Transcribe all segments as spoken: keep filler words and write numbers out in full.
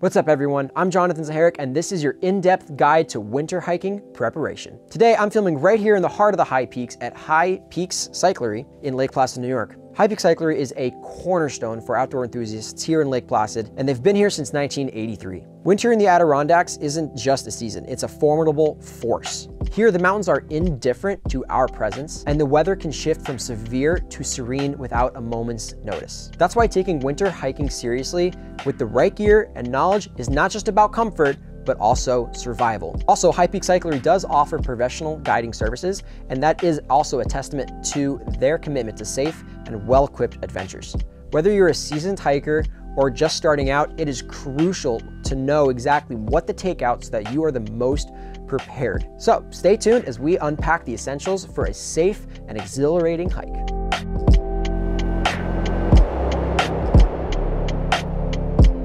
What's up everyone, I'm Jonathan Zaharek and this is your in-depth guide to winter hiking preparation. Today I'm filming right here in the heart of the High Peaks at High Peaks Cyclery in Lake Placid, New York. High Peaks Cyclery is a cornerstone for outdoor enthusiasts here in Lake Placid, and they've been here since nineteen eighty-three. Winter in the Adirondacks isn't just a season, it's a formidable force. Here, the mountains are indifferent to our presence, and the weather can shift from severe to serene without a moment's notice. That's why taking winter hiking seriously with the right gear and knowledge is not just about comfort, but also survival. Also, High Peaks Cyclery does offer professional guiding services, and that is also a testament to their commitment to safe and well-equipped adventures. Whether you're a seasoned hiker or just starting out, it is crucial to know exactly what to take out so that you are the most prepared. So stay tuned as we unpack the essentials for a safe and exhilarating hike.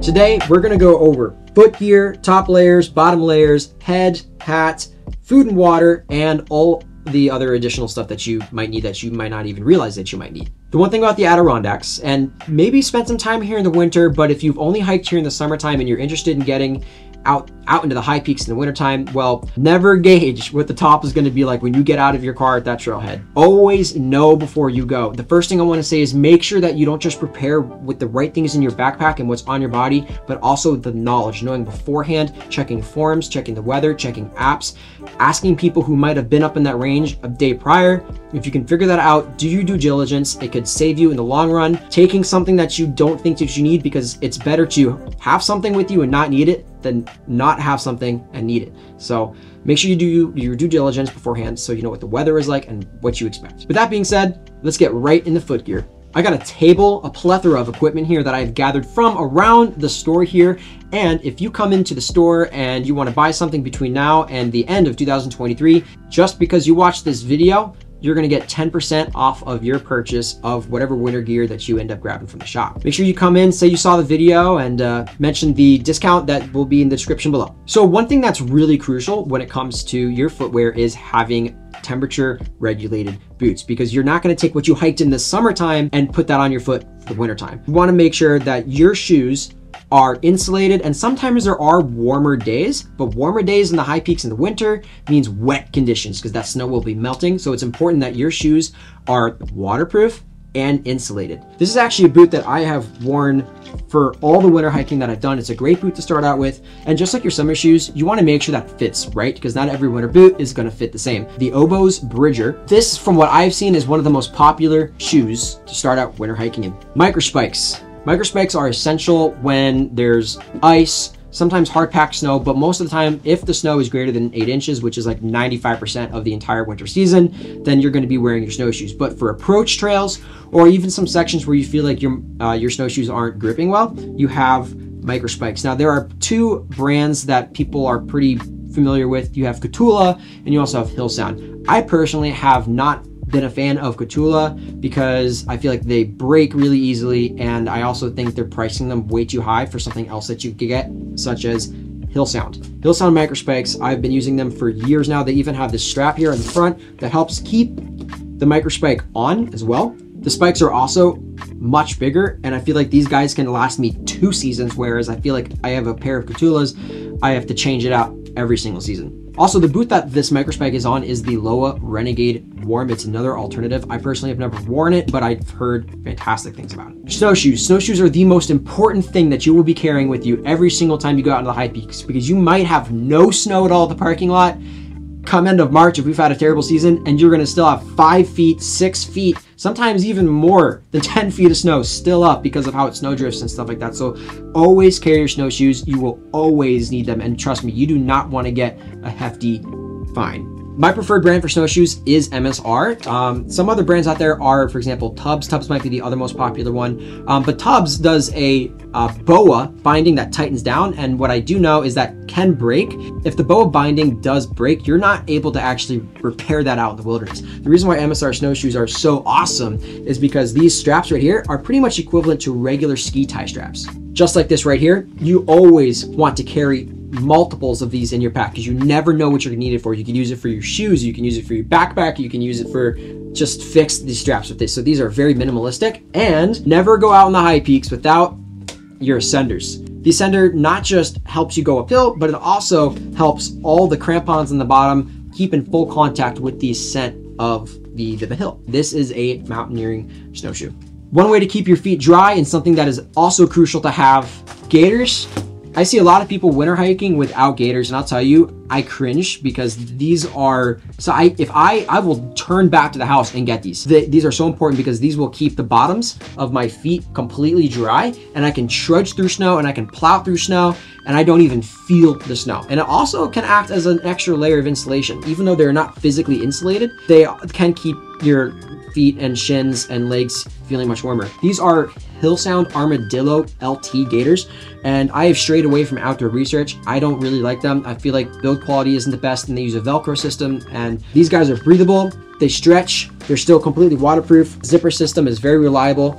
Today, we're gonna go over foot gear, top layers, bottom layers, head, hat, food and water, and all the other additional stuff that you might need that you might not even realize that you might need. The one thing about the Adirondacks, and maybe spend some time here in the winter, but if you've only hiked here in the summertime and you're interested in getting out, out into the high peaks in the wintertime, well, never gauge what the top is gonna be like when you get out of your car at that trailhead. Always know before you go. The first thing I wanna say is make sure that you don't just prepare with the right things in your backpack and what's on your body, but also the knowledge, knowing beforehand, checking forums, checking the weather, checking apps, asking people who might've been up in that range a day prior. If you can figure that out, do your due diligence. It could save you in the long run, taking something that you don't think that you need, because it's better to have something with you and not need it than not have something and need it. So make sure you do your due diligence beforehand so you know what the weather is like and what you expect. With that being said, let's get right in the foot gear. I got a table, a plethora of equipment here that I've gathered from around the store here. And if you come into the store and you want to buy something between now and the end of two thousand twenty-three, just because you watched this video, you're gonna get ten percent off of your purchase of whatever winter gear that you end up grabbing from the shop. Make sure you come in, say you saw the video, and uh, mention the discount that will be in the description below. So one thing that's really crucial when it comes to your footwear is having temperature regulated boots, because you're not gonna take what you hiked in the summertime and put that on your foot for the wintertime. You wanna make sure that your shoes are insulated, and sometimes there are warmer days, but warmer days in the high peaks in the winter means wet conditions because that snow will be melting. So it's important that your shoes are waterproof and insulated. This is actually a boot that I have worn for all the winter hiking that I've done. It's a great boot to start out with. And just like your summer shoes, you wanna make sure that fits, right? Because not every winter boot is gonna fit the same. The Oboz Bridger, this from what I've seen is one of the most popular shoes to start out winter hiking in. Microspikes. Microspikes are essential when there's ice, sometimes hard packed snow, but most of the time, if the snow is greater than eight inches, which is like ninety-five percent of the entire winter season, then you're gonna be wearing your snowshoes. But for approach trails, or even some sections where you feel like your, uh, your snowshoes aren't gripping well, you have microspikes. Now, there are two brands that people are pretty familiar with. You have Kahtoola, and you also have Hillsound. I personally have not been a fan of Kahtoola because I feel like they break really easily, and I also think they're pricing them way too high for something else that you could get, such as Hillsound. Hillsound microspikes, I've been using them for years now. They even have this strap here in the front that helps keep the microspike on as well. The spikes are also much bigger, and I feel like these guys can last me two seasons, whereas I feel like I have a pair of Kahtoolas, I have to change it out every single season. Also, the boot that this microspike is on is the Loa Renegade Warm. It's another alternative. I personally have never worn it, but I've heard fantastic things about it. Snowshoes. Snowshoes are the most important thing that you will be carrying with you every single time you go out into the high peaks, because you might have no snow at all at the parking lot come end of March if we've had a terrible season, and you're gonna still have five feet, six feet, sometimes even more than ten feet of snow still up because of how it snow drifts and stuff like that. So always carry your snowshoes. You will always need them. And trust me, you do not want to get a hefty fine. My preferred brand for snowshoes is M S R. Um, some other brands out there are, for example, Tubbs. Tubbs might be the other most popular one, um, but Tubbs does a uh, B O A binding that tightens down. And what I do know is that can break. If the B O A binding does break, you're not able to actually repair that out in the wilderness. The reason why M S R snowshoes are so awesome is because these straps right here are pretty much equivalent to regular ski tie straps. Just like this right here, you always want to carry multiples of these in your pack because you never know what you're gonna need it for. You can use it for your shoes, you can use it for your backpack, you can use it for just fix these straps with this. So these are very minimalistic, and never go out on the high peaks without your ascenders. The ascender not just helps you go uphill, but it also helps all the crampons in the bottom keep in full contact with the ascent of the, the hill. This is a mountaineering snowshoe. One way to keep your feet dry, and something that is also crucial to have, gaiters. I see a lot of people winter hiking without gaiters, and I'll tell you, I cringe because these are, so I, if I, I will turn back to the house and get these. The, these are so important because these will keep the bottoms of my feet completely dry, and I can trudge through snow and I can plow through snow and I don't even feel the snow. And it also can act as an extra layer of insulation. Even though they're not physically insulated, they can keep your feet and shins and legs feeling much warmer. These are Hillsound Armadillo L T gaiters, and I have strayed away from Outdoor Research. I don't really like them. I feel like build quality isn't the best, and they use a Velcro system, and these guys are breathable. They stretch. They're still completely waterproof. Zipper system is very reliable,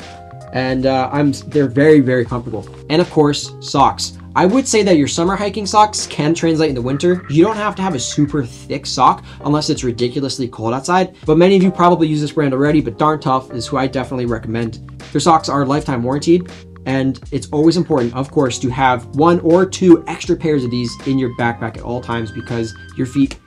and uh, I'm they're very, very comfortable. And of course, socks. I would say that your summer hiking socks can translate into winter. You don't have to have a super thick sock unless it's ridiculously cold outside, but many of you probably use this brand already, but Darn Tough is who I definitely recommend. Their socks are lifetime warranted, and it's always important, of course, to have one or two extra pairs of these in your backpack at all times because your feet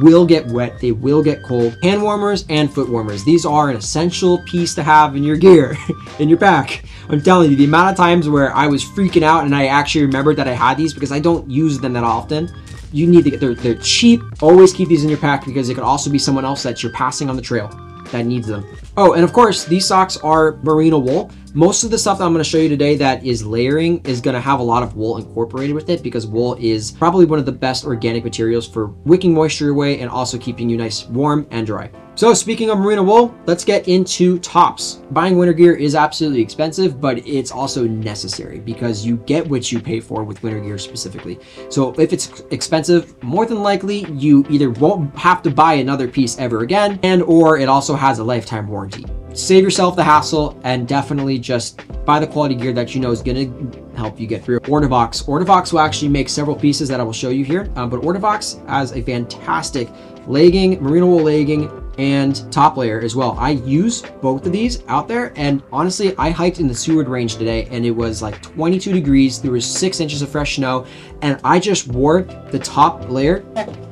will get wet, they will get cold. Hand warmers and foot warmers. These are an essential piece to have in your gear, in your pack. I'm telling you, the amount of times where I was freaking out and I actually remembered that I had these because I don't use them that often. You need to get, they're, they're cheap. Always keep these in your pack because it could also be someone else that you're passing on the trail that needs them. Oh, and of course, these socks are merino wool. Most of the stuff that I'm going to show you today that is layering is going to have a lot of wool incorporated with it because wool is probably one of the best organic materials for wicking moisture away and also keeping you nice, warm, and dry. So speaking of merino wool, let's get into tops. Buying winter gear is absolutely expensive, but it's also necessary because you get what you pay for with winter gear specifically. So if it's expensive, more than likely you either won't have to buy another piece ever again, and or it also has a lifetime warranty. Save yourself the hassle and definitely just buy the quality gear that you know is gonna help you get through. Ortovox. Ortovox will actually make several pieces that I will show you here, um, but Ortovox has a fantastic legging, merino wool legging, and top layer as well. I use both of these out there, and honestly, I hiked in the Seward Range today and it was like twenty-two degrees, there was six inches of fresh snow, and I just wore the top layer.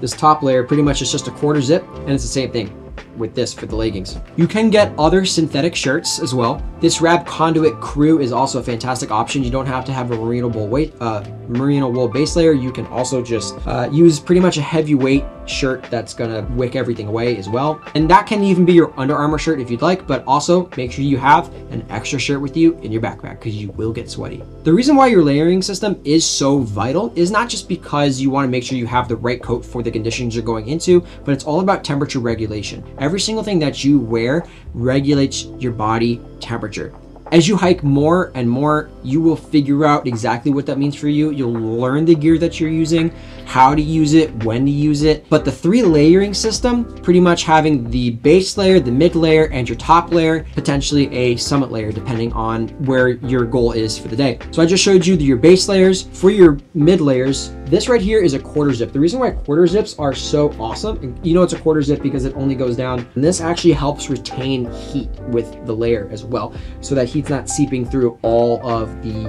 This top layer pretty much is just a quarter zip, and it's the same thing with this for the leggings. You can get other synthetic shirts as well. This Rab Conduit Crew is also a fantastic option. You don't have to have a merino wool weight, uh, merino wool base layer. You can also just uh, use pretty much a heavyweight shirt that's gonna wick everything away as well. And that can even be your Under Armour shirt if you'd like, but also make sure you have an extra shirt with you in your backpack because you will get sweaty. The reason why your layering system is so vital is not just because you wanna make sure you have the right coat for the conditions you're going into, but it's all about temperature regulation. Every single thing that you wear regulates your body temperature. As you hike more and more, you will figure out exactly what that means for you. You'll learn the gear that you're using, how to use it, when to use it. But the three layering system, pretty much having the base layer, the mid layer, and your top layer, potentially a summit layer, depending on where your goal is for the day. So I just showed you your base layers. For your mid layers, this right here is a quarter zip. The reason why quarter zips are so awesome, you know it's a quarter zip because it only goes down, and this actually helps retain heat with the layer as well, so that heat it's not seeping through all of the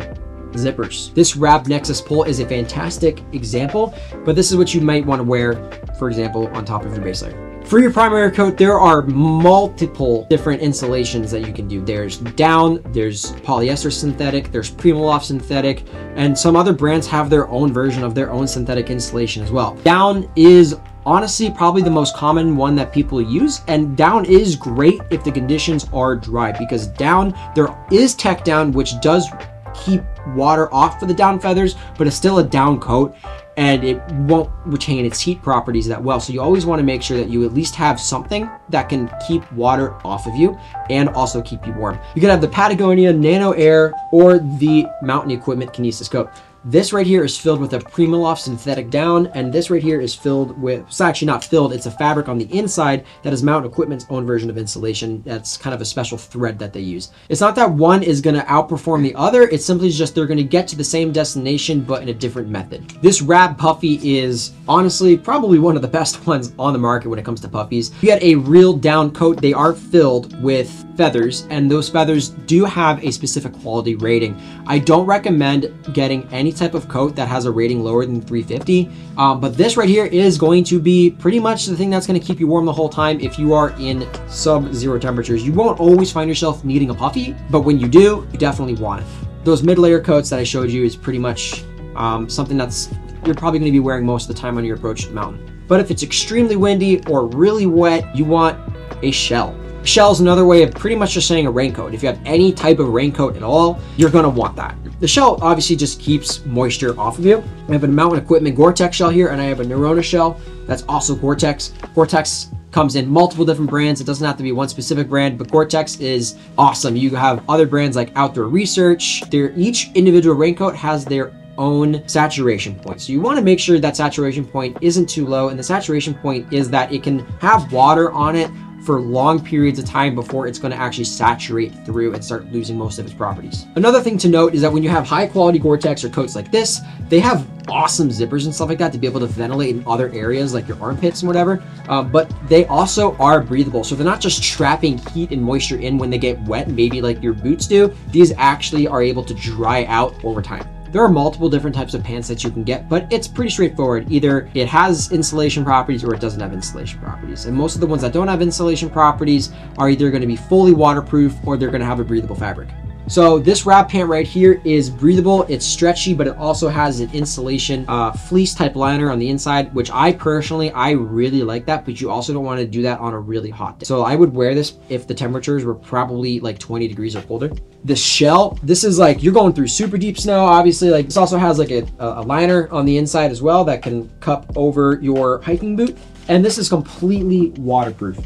zippers. This Rab Nexus pole is a fantastic example, but this is what you might want to wear, for example, on top of your base layer. For your primary coat, there are multiple different insulations that you can do. There's down, there's polyester synthetic, there's Primaloft synthetic, and some other brands have their own version of their own synthetic insulation as well. Down is honestly probably the most common one that people use, and down is great if the conditions are dry, because down, there is tech down, which does keep water off for the down feathers, but it's still a down coat and it won't retain its heat properties that well. So you always want to make sure that you at least have something that can keep water off of you and also keep you warm. You could have the Patagonia Nano Air or the Mountain Equipment Kinesis coat. This right here is filled with a Primaloft synthetic down, and this right here is filled with, it's actually not filled, it's a fabric on the inside that is Mountain Equipment's own version of insulation. That's kind of a special thread that they use. It's not that one is gonna outperform the other, it's simply just they're gonna get to the same destination but in a different method. This Rab Puffy is honestly probably one of the best ones on the market when it comes to puffies. You get a real down coat, they are filled with feathers, and those feathers do have a specific quality rating. I don't recommend getting any type of coat that has a rating lower than three fifty, um, but this right here is going to be pretty much the thing that's going to keep you warm the whole time if you are in sub-zero temperatures. You won't always find yourself needing a puffy, but when you do, you definitely want it. Those mid-layer coats that I showed you is pretty much um, something that's you're probably going to be wearing most of the time on your approach to the mountain. But if it's extremely windy or really wet, you want a shell. Shell is another way of pretty much just saying a raincoat. If you have any type of raincoat at all, you're gonna want that. The shell obviously just keeps moisture off of you. I have a Mountain Equipment Gore-Tex shell here, and I have a Norrona shell that's also Gore-Tex. Gore-Tex comes in multiple different brands. It doesn't have to be one specific brand, but Gore-Tex is awesome. You have other brands like Outdoor Research. They're, each individual raincoat has their own saturation point. So you want to make sure that saturation point isn't too low, and the saturation point is that it can have water on it for long periods of time before it's going to actually saturate through and start losing most of its properties. Another thing to note is that when you have high quality Gore-Tex or coats like this, they have awesome zippers and stuff like that to be able to ventilate in other areas like your armpits and whatever, uh, but they also are breathable. So they're not just trapping heat and moisture in when they get wet, maybe like your boots do. These actually are able to dry out over time. There are multiple different types of pants that you can get, but it's pretty straightforward. Either it has insulation properties or it doesn't have insulation properties. And most of the ones that don't have insulation properties are either going to be fully waterproof or they're going to have a breathable fabric. So this Rab pant right here is breathable. It's stretchy, but it also has an insulation uh, fleece type liner on the inside, which I personally, I really like that, but you also don't want to do that on a really hot day. So I would wear this if the temperatures were probably like twenty degrees or colder. This shell, this is like, you're going through super deep snow, obviously. Like this also has like a, a liner on the inside as well that can cup over your hiking boot. And this is completely waterproof.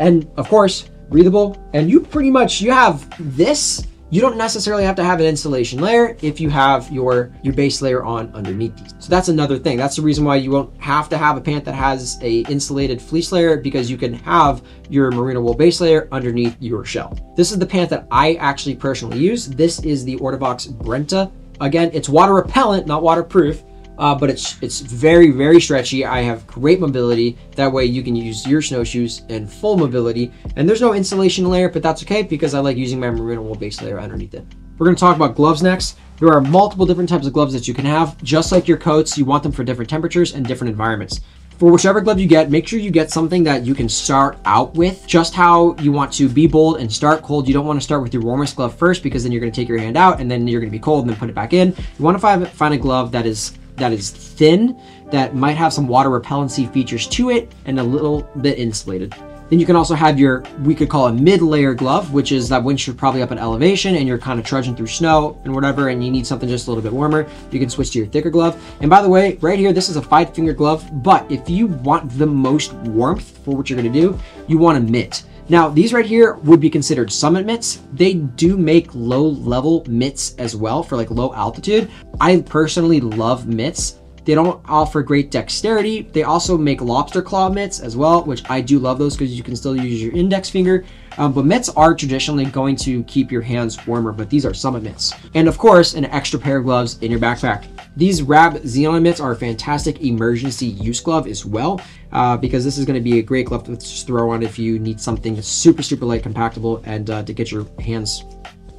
And of course, breathable. And you pretty much, you have this, you don't necessarily have to have an insulation layer if you have your, your base layer on underneath these. So that's another thing. That's the reason why you won't have to have a pant that has a insulated fleece layer, because you can have your merino wool base layer underneath your shell. This is the pant that I actually personally use. This is the Ortovox Brenta. Again, it's water repellent, not waterproof, uh, but it's, it's very, very stretchy. I have great mobility. That way you can use your snowshoes in full mobility. And there's no insulation layer, but that's okay because I like using my merino wool base layer underneath it. We're gonna talk about gloves next. There are multiple different types of gloves that you can have. Just like your coats, you want them for different temperatures and different environments. For whichever glove you get, make sure you get something that you can start out with. Just how you want to be bold and start cold. You don't want to start with your warmest glove first, because then you're gonna take your hand out and then you're gonna be cold and then put it back in. You wanna find, find a glove that is that is thin, that might have some water repellency features to it and a little bit insulated. Then you can also have your, we could call a mid-layer glove, which is that once you're probably up at elevation and you're kind of trudging through snow and whatever, and you need something just a little bit warmer, you can switch to your thicker glove. And by the way, right here, this is a five finger glove, but if you want the most warmth for what you're gonna do, you want a mitt. Now, these right here would be considered summit mitts. They do make low level mitts as well for like low altitude. I personally love mitts. They don't offer great dexterity. They also make lobster claw mitts as well, which I do love those because you can still use your index finger. Um, but mitts are traditionally going to keep your hands warmer, but these are summit mitts. And of course, an extra pair of gloves in your backpack. These Rab Xenon mitts are a fantastic emergency use glove as well, uh, because this is gonna be a great glove to just throw on if you need something that's super, super light compactable and uh, to get your hands,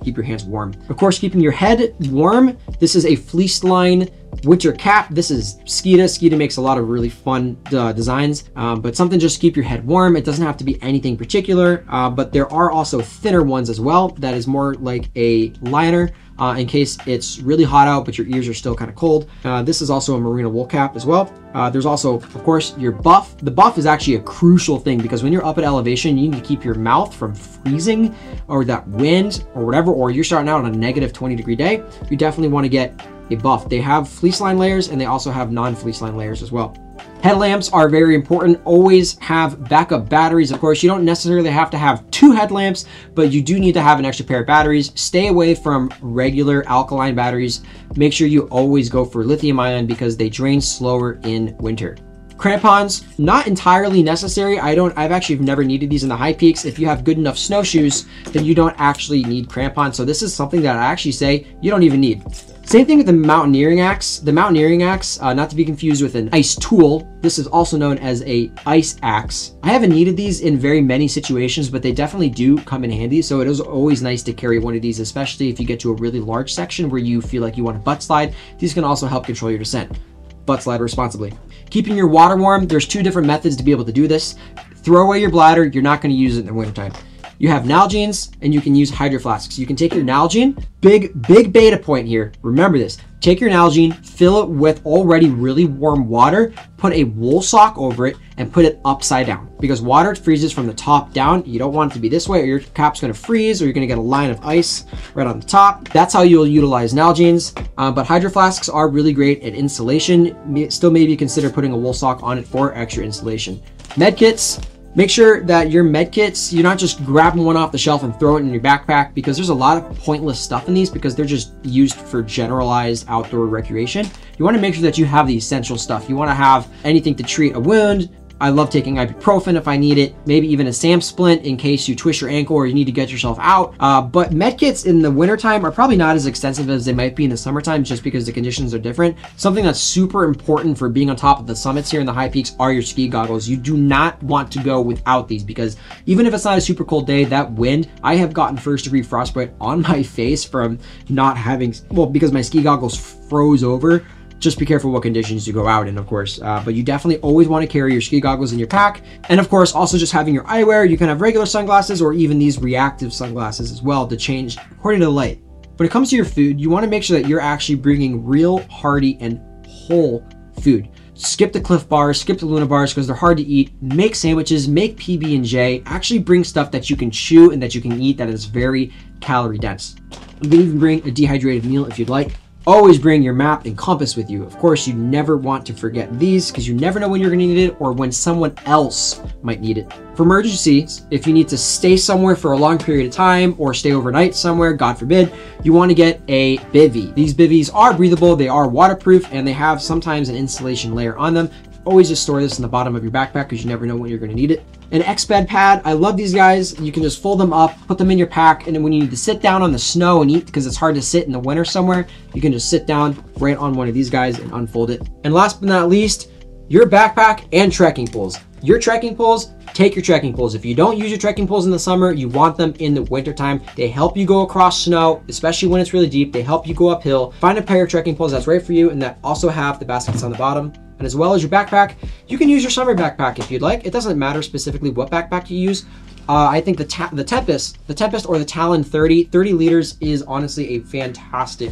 keep your hands warm. Of course, keeping your head warm. This is a fleece line winter cap. This is Skida. Skida makes a lot of really fun uh, designs, um, but something just to keep your head warm. It doesn't have to be anything particular, uh, but there are also thinner ones as well that is more like a liner uh, in case it's really hot out, but your ears are still kind of cold. Uh, this is also a merino wool cap as well. Uh, there's also, of course, your buff. The buff is actually a crucial thing because when you're up at elevation, you need to keep your mouth from freezing or that wind or whatever, or you're starting out on a negative twenty degree day. You definitely want to get a buff. They have fleece line layers and they also have non-fleece line layers as well. Headlamps are very important. Always have backup batteries. Of course, you don't necessarily have to have two headlamps, but you do need to have an extra pair of batteries. Stay away from regular alkaline batteries. Make sure you always go for lithium ion because they drain slower in winter. Crampons, not entirely necessary. I don't, I've actually never needed these in the high peaks. If you have good enough snowshoes, then you don't actually need crampons. So this is something that I actually say you don't even need. Same thing with the mountaineering axe. The mountaineering axe, uh, not to be confused with an ice tool, this is also known as a ice axe. I haven't needed these in very many situations, but they definitely do come in handy. So it is always nice to carry one of these, especially if you get to a really large section where you feel like you want to butt slide. These can also help control your descent. Butt slide responsibly. Keeping your water warm, there's two different methods to be able to do this. Throw away your bladder, you're not going to use it in the wintertime. You have Nalgenes and you can use Hydroflasks. You can take your Nalgene, big, big beta point here. Remember this, take your Nalgene, fill it with already really warm water, put a wool sock over it and put it upside down because water freezes from the top down. You don't want it to be this way or your cap's gonna freeze or you're gonna get a line of ice right on the top. That's how you'll utilize Nalgenes. Um, but Hydroflasks are really great at insulation. Still maybe consider putting a wool sock on it for extra insulation. Medkits. Make sure that your med kits, you're not just grabbing one off the shelf and throwing it in your backpack because there's a lot of pointless stuff in these because they're just used for generalized outdoor recreation. You wanna make sure that you have the essential stuff. You wanna have anything to treat a wound. I love taking ibuprofen if I need it, maybe even a SAM Splint in case you twist your ankle or you need to get yourself out. Uh, but med kits in the wintertime are probably not as extensive as they might be in the summertime just because the conditions are different. Something that's super important for being on top of the summits here in the high peaks are your ski goggles. You do not want to go without these because even if it's not a super cold day, that wind, I have gotten first degree frostbite on my face from not having, well, because my ski goggles froze over. Just be careful what conditions you go out in, of course. Uh, but you definitely always want to carry your ski goggles in your pack. And of course, also just having your eyewear, you can have regular sunglasses or even these reactive sunglasses as well to change according to the light. When it comes to your food, you want to make sure that you're actually bringing real, hearty, and whole food. Skip the Cliff Bars, skip the Luna Bars because they're hard to eat. Make sandwiches, make P B and J. Actually bring stuff that you can chew and that you can eat that is very calorie dense. You can even bring a dehydrated meal if you'd like. Always bring your map and compass with you. Of course, you never want to forget these because you never know when you're gonna need it or when someone else might need it. For emergencies, if you need to stay somewhere for a long period of time or stay overnight somewhere, God forbid, you wanna get a bivy. These bivvies are breathable, they are waterproof, and they have sometimes an insulation layer on them. Always just store this in the bottom of your backpack because you never know when you're gonna need it. An Exped pad, I love these guys. You can just fold them up, put them in your pack, and then when you need to sit down on the snow and eat because it's hard to sit in the winter somewhere, you can just sit down right on one of these guys and unfold it. And last but not least, your backpack and trekking poles. Your trekking poles, take your trekking poles. If you don't use your trekking poles in the summer, you want them in the wintertime. They help you go across snow, especially when it's really deep. They help you go uphill. Find a pair of trekking poles that's right for you and that also have the baskets on the bottom. And as well as your backpack, you can use your summer backpack if you'd like. It doesn't matter specifically what backpack you use. Uh, I think the, the Tempest, the Tempest or the Talon thirty, thirty liters is honestly a fantastic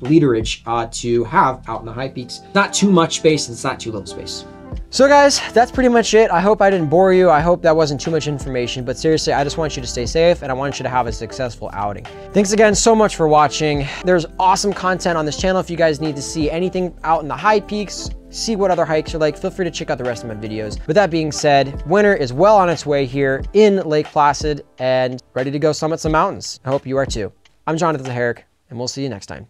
literage uh, to have out in the high peaks. Not too much space, and it's not too little space. So guys, that's pretty much it. I hope I didn't bore you. I hope that wasn't too much information, but seriously, I just want you to stay safe and I want you to have a successful outing. Thanks again so much for watching. There's awesome content on this channel. If you guys need to see anything out in the high peaks, see what other hikes are like, feel free to check out the rest of my videos. With that being said, winter is well on its way here in Lake Placid and ready to go summit some mountains. I hope you are too. I'm Jonathan Zaharek and we'll see you next time.